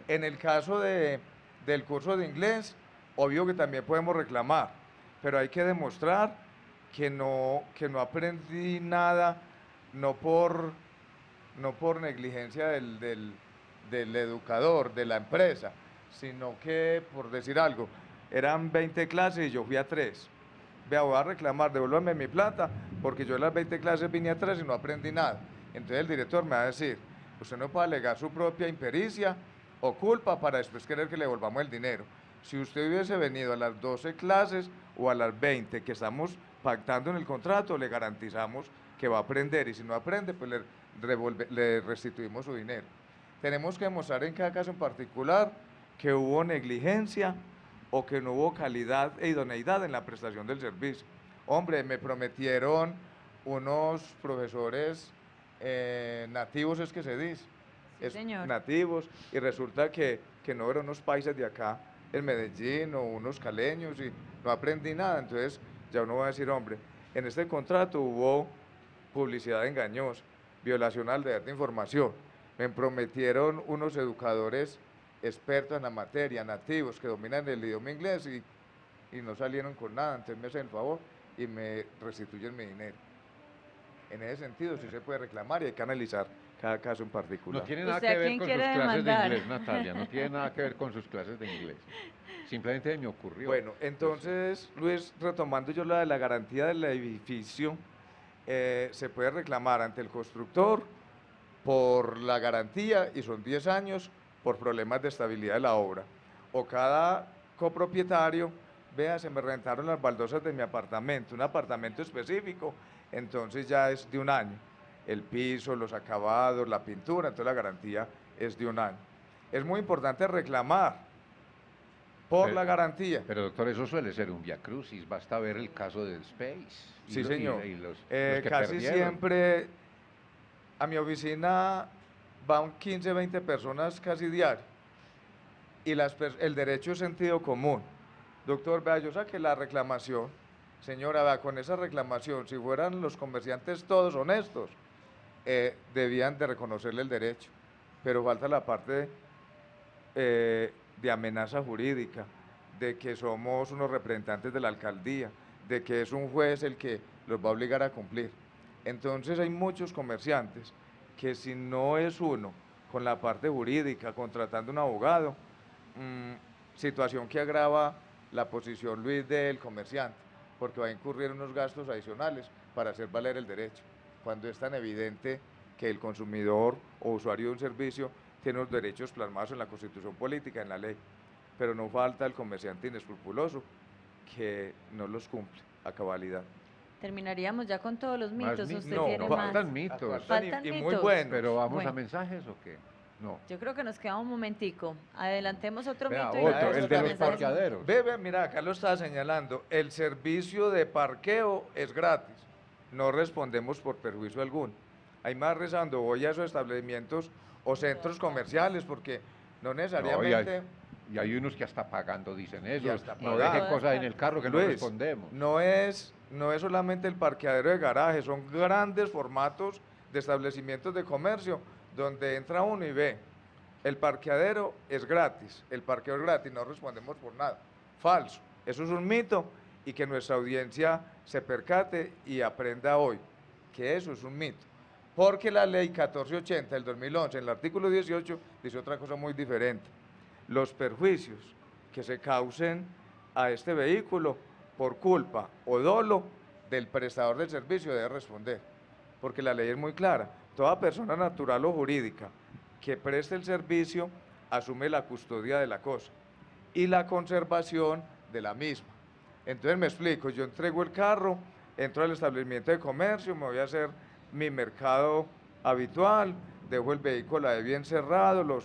En el caso de, del curso de inglés, obvio que también podemos reclamar, pero hay que demostrar que no, que no aprendí nada, no por... no por negligencia del, del, del educador, de la empresa, sino que, por decir algo, eran veinte clases y yo fui a tres. Vea, voy a reclamar, devuélvame mi plata, porque yo en las veinte clases vine a tres y no aprendí nada. Entonces el director me va a decir, usted no puede alegar su propia impericia o culpa para después querer que le devolvamos el dinero. Si usted hubiese venido a las doce clases o a las veinte que estamos pactando en el contrato, le garantizamos que va a aprender, y si no aprende, pues le, revolve, le restituimos su dinero. Tenemos que demostrar en cada caso en particular que hubo negligencia o que no hubo calidad e idoneidad en la prestación del servicio. Hombre, me prometieron unos profesores eh, nativos, es que se dice, sí, es, señor. nativos, y resulta que, que no eran unos paisas de acá, en Medellín, o unos caleños, y no aprendí nada. Entonces ya uno va a decir, hombre, en este contrato hubo publicidad engañosa, violación al deber de información. Me prometieron unos educadores expertos en la materia, nativos, que dominan el idioma inglés y, y no salieron con nada, entonces me hacen el favor y me restituyen mi dinero. En ese sentido sí se puede reclamar y hay que analizar cada caso en particular. No tiene nada que ver con sus clases de inglés, Natalia, no tiene nada que ver con sus clases de inglés. Simplemente me ocurrió. Bueno, entonces, Luis, retomando yo la de la garantía del edificio, Eh, se puede reclamar ante el constructor por la garantía, y son diez años, por problemas de estabilidad de la obra. O cada copropietario, vea, se me rentaron las baldosas de mi apartamento, un apartamento específico, entonces ya es de un año. El piso, los acabados, la pintura, entonces la garantía es de un año. Es muy importante reclamar por pero, la garantía. Pero doctor, eso suele ser un viacrucis, basta ver el caso del Space. Sí, y, señor. Y, y los, eh, los que casi perdieron. Siempre a mi oficina van quince, veinte personas casi diario y las, el derecho es sentido común. Doctor, vea, yo saqué la reclamación, señora, vea, con esa reclamación, si fueran los comerciantes todos honestos, eh, debían de reconocerle el derecho, pero falta la parte eh, de amenaza jurídica, de que somos unos representantes de la alcaldía, de que es un juez el que los va a obligar a cumplir. Entonces hay muchos comerciantes que si no es uno con la parte jurídica, contratando un abogado, mmm, situación que agrava la posición, Luis, del comerciante, porque va a incurrir unos gastos adicionales para hacer valer el derecho, cuando es tan evidente que el consumidor o usuario de un servicio tiene los derechos plasmados en la Constitución política, en la ley, pero no falta el comerciante inescrupuloso que no los cumple a cabalidad. Terminaríamos ya con todos los mitos. Más usted no, tiene no, más. Faltan mitos. Faltan y, mitos. Y muy buenos. Pero ¿vamos bueno. a mensajes o qué? No. Yo creo que nos queda un momentico. Adelantemos otro Vea, mito. Otro, y el de los parqueaderos. Bebe, mira, acá lo estaba señalando. El servicio de parqueo es gratis. No respondemos por perjuicio alguno. Hay más rezando hoy a esos establecimientos o centros comerciales, porque no necesariamente... No, y, hay, y hay unos que hasta pagando dicen eso. Hasta no dejen cosas claro. en el carro que Luis, no respondemos. No es, no es solamente el parqueadero de garaje, son grandes formatos de establecimientos de comercio donde entra uno y ve, el parqueadero es gratis, el parqueo es gratis, no respondemos por nada. Falso, eso es un mito y que nuestra audiencia se percate y aprenda hoy que eso es un mito. Porque la ley catorce ochenta del dos mil once, en el artículo dieciocho, dice otra cosa muy diferente. Los perjuicios que se causen a este vehículo por culpa o dolo del prestador del servicio debe responder, porque la ley es muy clara. Toda persona natural o jurídica que preste el servicio asume la custodia de la cosa y la conservación de la misma. Entonces me explico, yo entrego el carro, entro al establecimiento de comercio, me voy a hacer mi mercado habitual, dejo el vehículo ahí bien cerrado, lo,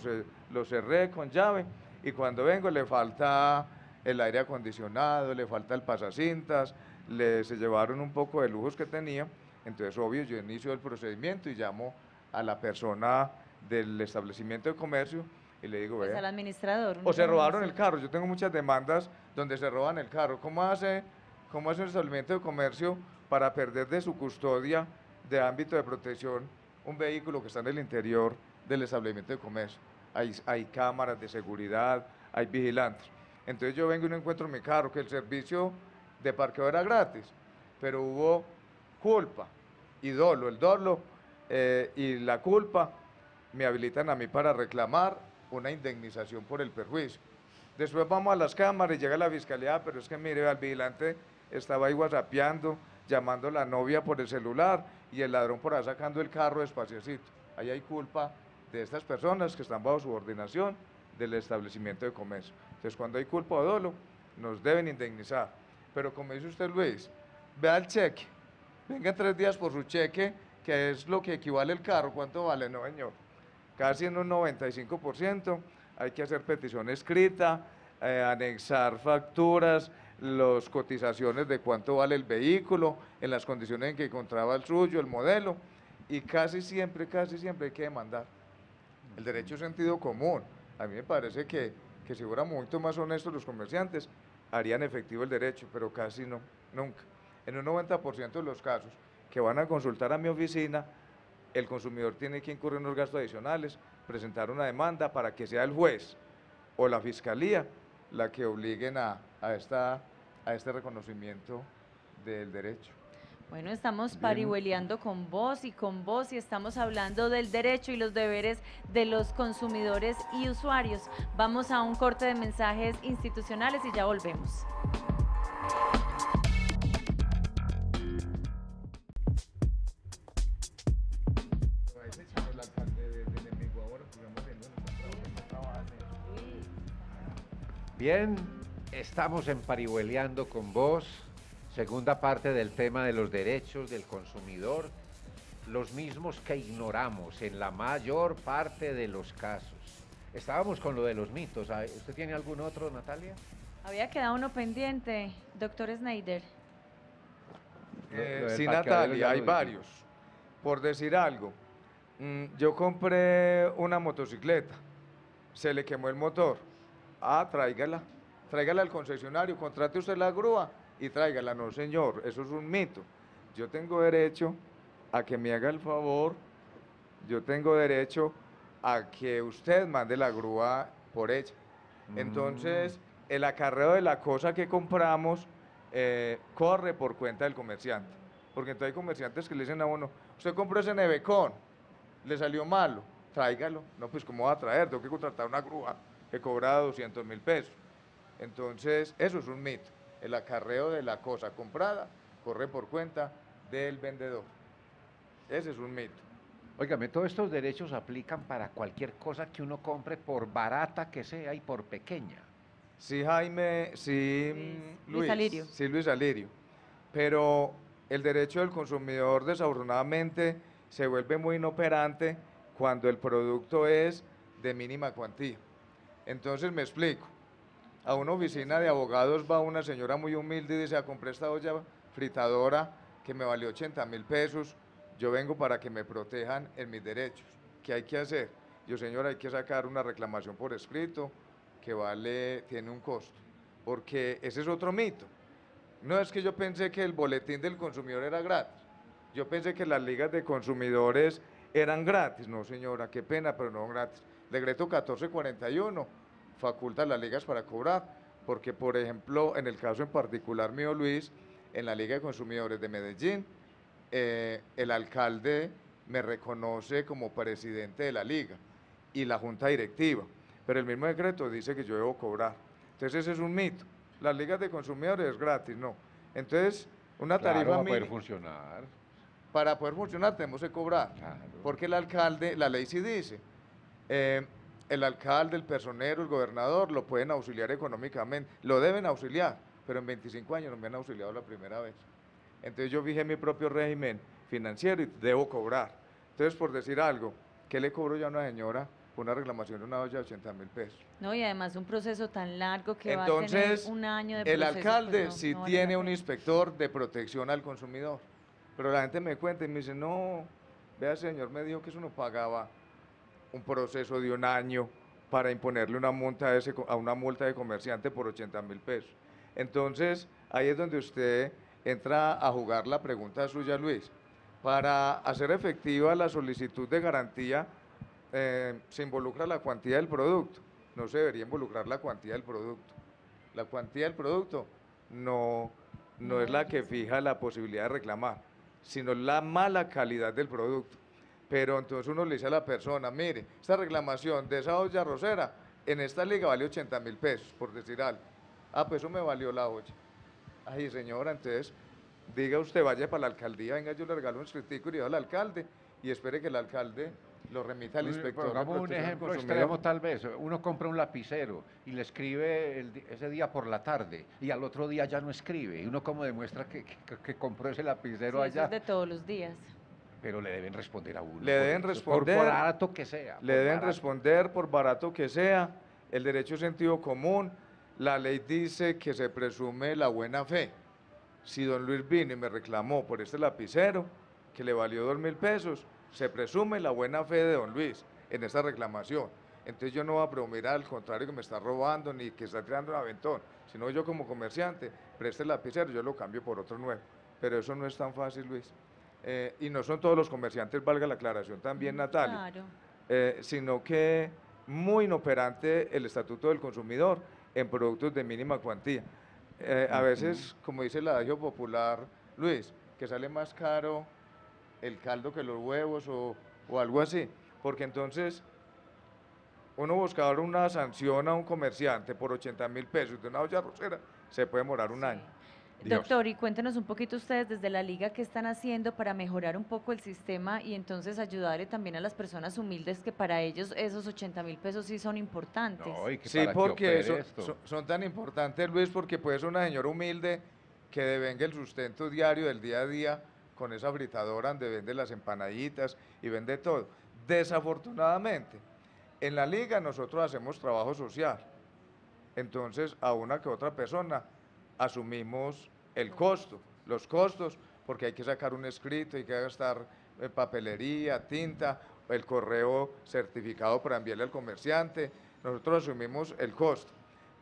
lo cerré con llave y cuando vengo le falta el aire acondicionado, le falta el pasacintas, le, se llevaron un poco de lujos que tenía. Entonces, obvio, yo inicio el procedimiento y llamo a la persona del establecimiento de comercio y le digo, pues al administrador. O se robaron el carro. Yo tengo muchas demandas donde se roban el carro. ¿Cómo hace, cómo hace un establecimiento de comercio para perder de su custodia de ámbito de protección un vehículo que está en el interior del establecimiento de comercio? Hay, hay cámaras de seguridad, hay vigilantes. Entonces, yo vengo y no encuentro mi carro, que el servicio de parqueo era gratis, pero hubo culpa y dolo, el dolo eh, y la culpa me habilitan a mí para reclamar una indemnización por el perjuicio. Después vamos a las cámaras y llega la fiscalía, pero es que mire, al vigilante estaba ahí whatsappeando, llamando a la novia por el celular y el ladrón por ahí sacando el carro despaciocito. Ahí hay culpa de estas personas que están bajo subordinación del establecimiento de comercio. Entonces, cuando hay culpa o dolo, nos deben indemnizar. Pero como dice usted, Luis, vea el cheque. Venga tres días por su cheque, que es lo que equivale el carro. ¿Cuánto vale? No, señor. Casi en un noventa y cinco por ciento. Hay que hacer petición escrita, eh, anexar facturas, las cotizaciones de cuánto vale el vehículo, en las condiciones en que encontraba el suyo, el modelo. Y casi siempre, casi siempre hay que demandar. El derecho es sentido común. A mí me parece que, que si fueran mucho más honestos los comerciantes, harían efectivo el derecho, pero casi no, nunca. En un noventa por ciento de los casos que van a consultar a mi oficina, el consumidor tiene que incurrir en unos gastos adicionales, presentar una demanda para que sea el juez o la fiscalía la que obliguen a, a, esta, a este reconocimiento del derecho. Bueno, estamos parihueliando con vos y con vos y estamos hablando del derecho y los deberes de los consumidores y usuarios. Vamos a un corte de mensajes institucionales y ya volvemos. Bien, estamos en Parihueliando con vos, segunda parte del tema de los derechos del consumidor, los mismos que ignoramos en la mayor parte de los casos. Estábamos con lo de los mitos. ¿Usted tiene algún otro, Natalia? Había quedado uno pendiente, doctor Sneider. Eh, sí, Natalia, hay varios. Por decir algo, yo compré una motocicleta, se le quemó el motor. Ah, tráigala, tráigala al concesionario, contrate usted la grúa y tráigala. No, señor, eso es un mito. Yo tengo derecho a que me haga el favor, yo tengo derecho a que usted mande la grúa por ella. Entonces, mm. el acarreo de la cosa que compramos Eh, corre por cuenta del comerciante, porque entonces hay comerciantes que le dicen a uno: usted compró ese nevecón, le salió malo, tráigalo. No, pues ¿cómo va a traer? Tengo que contratar una grúa que cobra doscientos mil pesos. Entonces eso es un mito. El acarreo de la cosa comprada corre por cuenta del vendedor. Ese es un mito. Óigame, todos estos derechos aplican para cualquier cosa que uno compre, por barata que sea y por pequeña. Sí, Jaime, sí, Luis, Luis Alirio. Sí, Luis Alirio. Pero el derecho del consumidor desafortunadamente se vuelve muy inoperante cuando el producto es de mínima cuantía. Entonces me explico. A una oficina de abogados va una señora muy humilde y dice: ah, compré esta olla fritadora que me valió ochenta mil pesos, yo vengo para que me protejan en mis derechos. ¿Qué hay que hacer? Yo, señora, hay que sacar una reclamación por escrito, que vale, tiene un costo, porque ese es otro mito. No es que yo pensé que el boletín del consumidor era gratis, yo pensé que las ligas de consumidores eran gratis. No, señora, qué pena, pero no gratis. Decreto catorce cuarenta y uno faculta a las ligas para cobrar, porque por ejemplo, en el caso en particular mío, Luis, en la Liga de Consumidores de Medellín, eh, el alcalde me reconoce como presidente de la liga y la junta directiva, pero el mismo decreto dice que yo debo cobrar. Entonces ese es un mito. Las ligas de consumidores es gratis, no. Entonces una tarifa claro, para mínima, poder funcionar. Para poder funcionar tenemos que cobrar, claro. Porque el alcalde, la ley sí dice, eh, el alcalde, el personero, el gobernador lo pueden auxiliar económicamente, lo deben auxiliar, pero en veinticinco años no me han auxiliado la primera vez. Entonces yo fijé mi propio régimen financiero y debo cobrar. Entonces, por decir algo, ¿qué le cobro yo a una señora? Una reclamación de una olla de ochenta mil pesos. No, y además un proceso tan largo que entonces, va a tener un año de proceso. El alcalde no, sí no vale tiene un inspector de protección al consumidor, pero la gente me cuenta y me dice: no, vea, señor, me dijo que eso no pagaba un proceso de un año para imponerle una multa a, ese, a una multa de comerciante por ochenta mil pesos. Entonces, ahí es donde usted entra a jugar la pregunta suya, Luis. Para hacer efectiva la solicitud de garantía, Eh, se involucra la cuantía del producto. No se debería involucrar la cuantía del producto. La cuantía del producto no, no, no es la que fija la posibilidad de reclamar, sino la mala calidad del producto. Pero entonces uno le dice a la persona: mire, esta reclamación de esa olla rosera en esta liga vale ochenta mil pesos, por decir algo. Ah, pues eso me valió la olla. Ay, señora, entonces diga usted, vaya para la alcaldía, venga, yo le regalo un escritico y le doy al alcalde y espere que el alcalde lo remita al inspector. Pongamos un ejemplo extremo, tal vez. Uno compra un lapicero y le escribe el, ese día por la tarde, y al otro día ya no escribe. Y uno como demuestra que, que, que compró ese lapicero sí, allá. Eso es de todos los días. Pero le deben responder a uno. Le deben responder. Por barato que sea. Le deben barato. responder por barato que sea. El derecho es sentido común. La ley dice que se presume la buena fe. Si don Luis vino y me reclamó por este lapicero, que le valió dos mil pesos, se presume la buena fe de don Luis en esta reclamación. Entonces yo no voy a presumir al contrario que me está robando ni que está tirando un aventón, sino yo como comerciante, preste el lapicero, yo lo cambio por otro nuevo. Pero eso no es tan fácil, Luis. Eh, y no son todos los comerciantes, valga la aclaración también, Natalia. Claro. Eh, sino que muy inoperante el estatuto del consumidor en productos de mínima cuantía. Eh, a veces, como dice el adagio popular, Luis, que sale más caro el caldo que los huevos o, o algo así, porque entonces uno buscar una sanción a un comerciante por ochenta mil pesos de una olla rosera se puede demorar un sí. año. Dios. Doctor, y cuéntenos un poquito ustedes desde la Liga qué están haciendo para mejorar un poco el sistema y entonces ayudarle también a las personas humildes, que para ellos esos ochenta mil pesos sí son importantes. No, y que sí, para porque que son, son, son tan importantes, Luis, porque puede ser una señora humilde que devenga el sustento diario del día a día con esa fritadora donde vende las empanaditas y vende todo. Desafortunadamente, En la liga nosotros hacemos trabajo social, entonces a una que otra persona asumimos el costo, los costos, porque hay que sacar un escrito, hay que gastar eh, papelería, tinta, el correo certificado para enviarle al comerciante, nosotros asumimos el costo,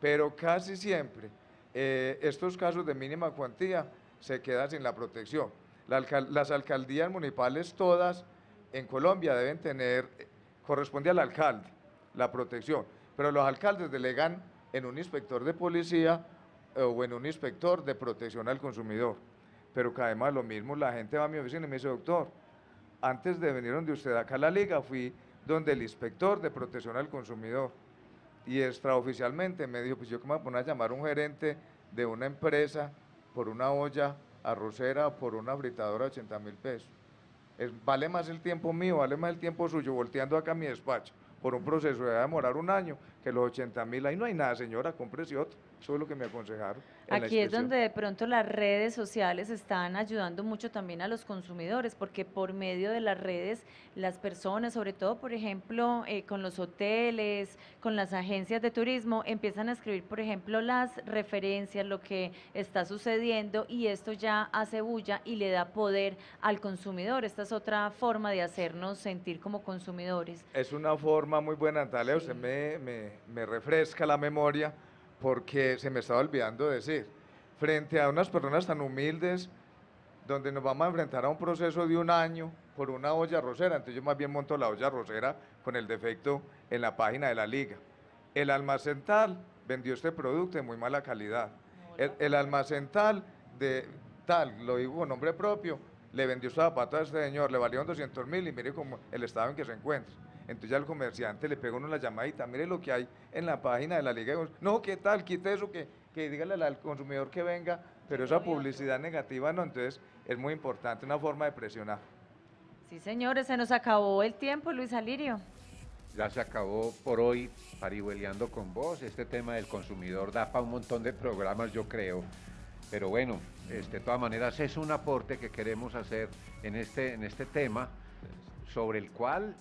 pero casi siempre eh, estos casos de mínima cuantía se quedan sin la protección. La alcal- las alcaldías municipales todas en Colombia deben tener, eh, corresponde al alcalde la protección, pero los alcaldes delegan en un inspector de policía eh, o en un inspector de protección al consumidor, pero que además lo mismo, la gente va a mi oficina y me dice, doctor, antes de venir donde usted acá a la liga, fui donde el inspector de protección al consumidor y extraoficialmente me dijo, pues yo que me voy a poner a llamar a un gerente de una empresa por una olla arrocera, por una fritadora de ochenta mil pesos. Es, vale más el tiempo mío, vale más el tiempo suyo, volteando acá a mi despacho, por un proceso de demorar un año, que los ochenta mil, ahí no hay nada, señora, cómprese otro. Eso es lo que me aconsejaron. Aquí es donde de pronto las redes sociales están ayudando mucho también a los consumidores, porque por medio de las redes, las personas, sobre todo, por ejemplo, eh, con los hoteles, con las agencias de turismo, empiezan a escribir, por ejemplo, las referencias, lo que está sucediendo, y esto ya hace bulla y le da poder al consumidor. Esta es otra forma de hacernos sentir como consumidores. Es una forma muy buena, Natalia, sí. Usted me, me, me refresca la memoria, porque se me estaba olvidando decir, frente a unas personas tan humildes, donde nos vamos a enfrentar a un proceso de un año por una olla arrocera, entonces yo más bien monto la olla arrocera con el defecto en la página de la liga. El almacén tal vendió este producto de muy mala calidad. El, el almacén tal, de, tal, lo digo con nombre propio, le vendió esta zapata a este señor, le valieron doscientos mil y mire cómo el estado en que se encuentra. Entonces ya el comerciante le pega uno la llamadita, mire lo que hay en la página de la liga. No, ¿qué tal? Quite eso, que, que dígale al consumidor que venga, pero esa publicidad negativa no, entonces es muy importante, una forma de presionar. Sí, señores, se nos acabó el tiempo, Luis Alirio. Ya se acabó por hoy, Parihueliando con vos. Este tema del consumidor da para un montón de programas, yo creo. Pero bueno, este, de todas maneras es un aporte que queremos hacer en este, en este tema, sobre el cual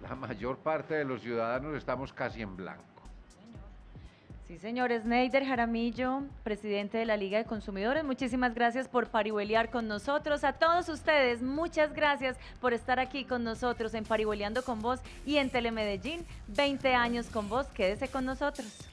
la mayor parte de los ciudadanos estamos casi en blanco. Sí, señor. Sneider Jaramillo, presidente de la Liga de Consumidores, muchísimas gracias por parihuelear con nosotros. A todos ustedes, muchas gracias por estar aquí con nosotros en Parihueleando con vos y en Telemedellín, veinte años con vos. Quédese con nosotros.